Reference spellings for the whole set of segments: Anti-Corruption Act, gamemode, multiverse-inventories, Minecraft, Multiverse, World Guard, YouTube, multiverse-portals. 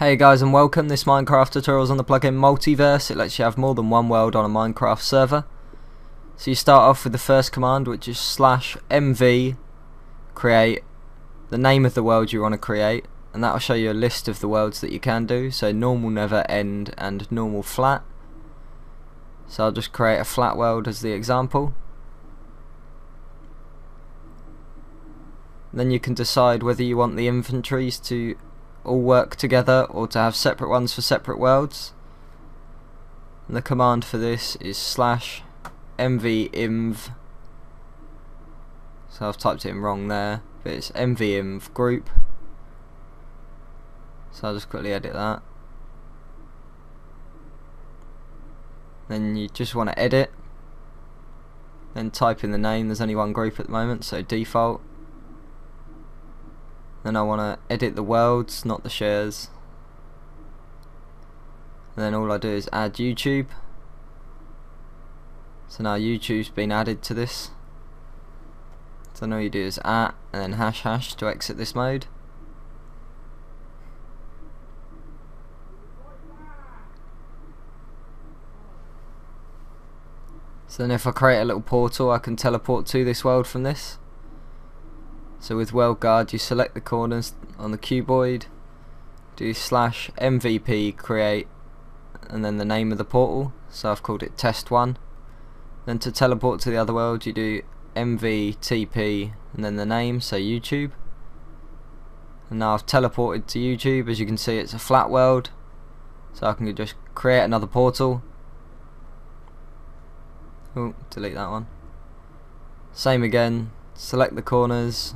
Hey guys and welcome, this Minecraft tutorial is on the plugin Multiverse. It lets you have more than one world on a Minecraft server. So you start off with the first command, which is /mv create the name of the world you want to create, and that will show you a list of the worlds that you can do, so normal, never end and normal flat. So I'll just create a flat world as the example. Then you can decide whether you want the inventories to all work together or to have separate ones for separate worlds, and the command for this is /mvinv, so I've typed it in wrong there, but it's mvinv group, so I'll just quickly edit that. Then you just want to edit, then type in the name. There's only one group at the moment, so default. Then I want to edit the worlds, not the shares. And then all I do is add YouTube. So now YouTube's been added to this. So now all you do is at and then # to exit this mode. So then if I create a little portal, I can teleport to this world from this. So with World Guard, you select the corners on the cuboid, do /mvp create, and then the name of the portal, so I've called it test 1. Then to teleport to the other world, you do mvtp and then the name, so YouTube. And now I've teleported to YouTube. As you can see, it's a flat world, so I can just create another portal. Oh, delete that one. Same again, select the corners,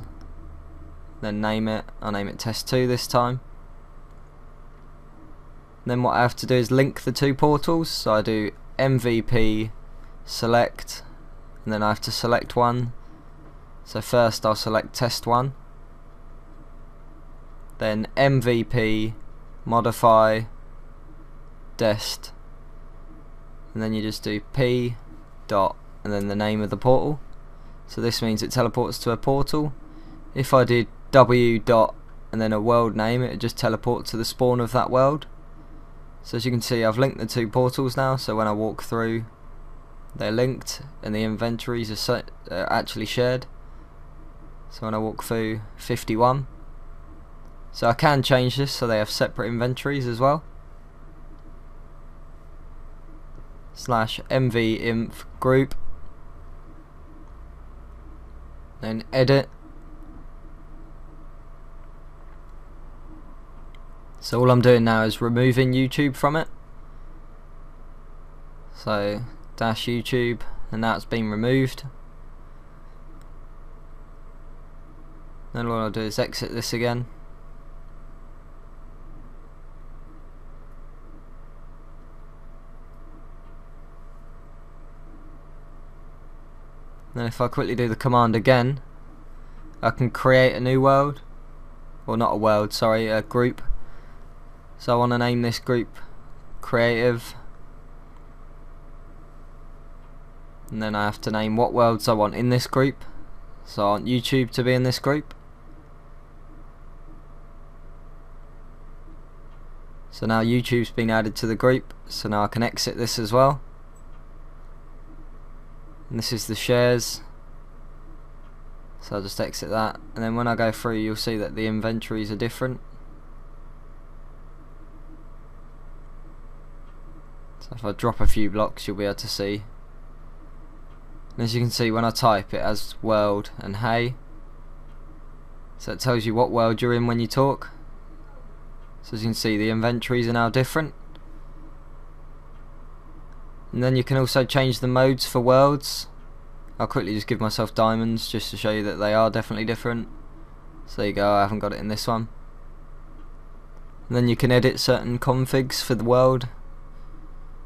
then name it. I'll name it test 2 this time. Then what I have to do is link the two portals, so I do mvp select, and then I have to select one. So first I'll select test 1, then mvp modify dest, and then you just do p. and then the name of the portal. So this means it teleports to a portal. If I did w. and then a world name, it would just teleport to the spawn of that world. So as you can see, I've linked the two portals now, so when I walk through, they're linked and the inventories are actually shared. So when I walk through 51, so I can change this so they have separate inventories as well. /mvinf group, then edit. So all I'm doing now is removing YouTube from it, so /YouTube, and that's been removed. Then all I'll do is exit this again, and if I quickly do the command again, I can create a new world, or not a world, sorry, a group. So I want to name this group creative, and then I have to name what worlds I want in this group. So I want YouTube to be in this group, so now YouTube's been added to the group. So now I can exit this as well. And this is the shares, so I'll just exit that. And then when I go through, you'll see that the inventories are different. So if I drop a few blocks, you'll be able to see. And as you can see, when I type, it has world and hey, so it tells you what world you're in when you talk. So as you can see, the inventories are now different. And then you can also change the modes for worlds. I'll quickly just give myself diamonds just to show you that they are definitely different. So there you go, I haven't got it in this one. And then you can edit certain configs for the world.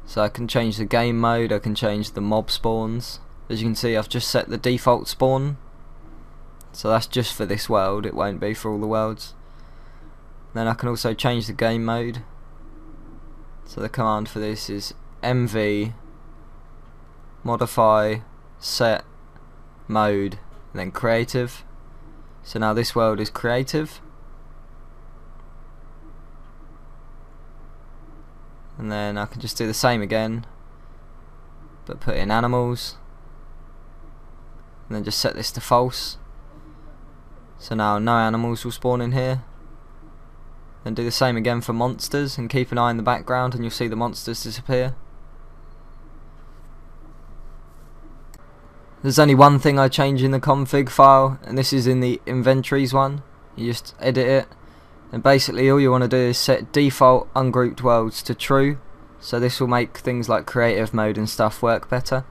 So I can change the game mode, I can change the mob spawns. As you can see, I've just set the default spawn, so that's just for this world, it won't be for all the worlds. Then I can also change the game mode. So the command for this is mv modify set mode and then creative. So now this world is creative. and then I can just do the same again but put in animals and then just set this to false, so now no animals will spawn in here. Then do the same again for monsters and keep an eye in the background and you'll see the monsters disappear. There's only one thing I change in the config file, and this is in the inventories one. You just edit it, and basically all you want to do is set default ungrouped worlds to true, so this will make things like creative mode and stuff work better.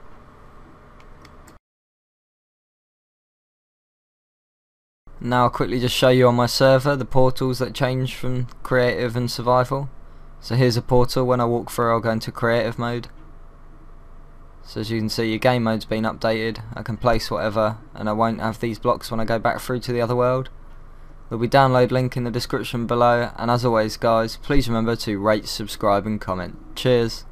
Now I'll quickly just show you on my server the portals that change from creative and survival. So here's a portal. When I walk through I'll go into creative mode. So as you can see, your game mode's been updated. I can place whatever and I won't have these blocks when I go back through to the other world. There'll be a download link in the description below, and as always guys, please remember to rate, subscribe and comment. Cheers!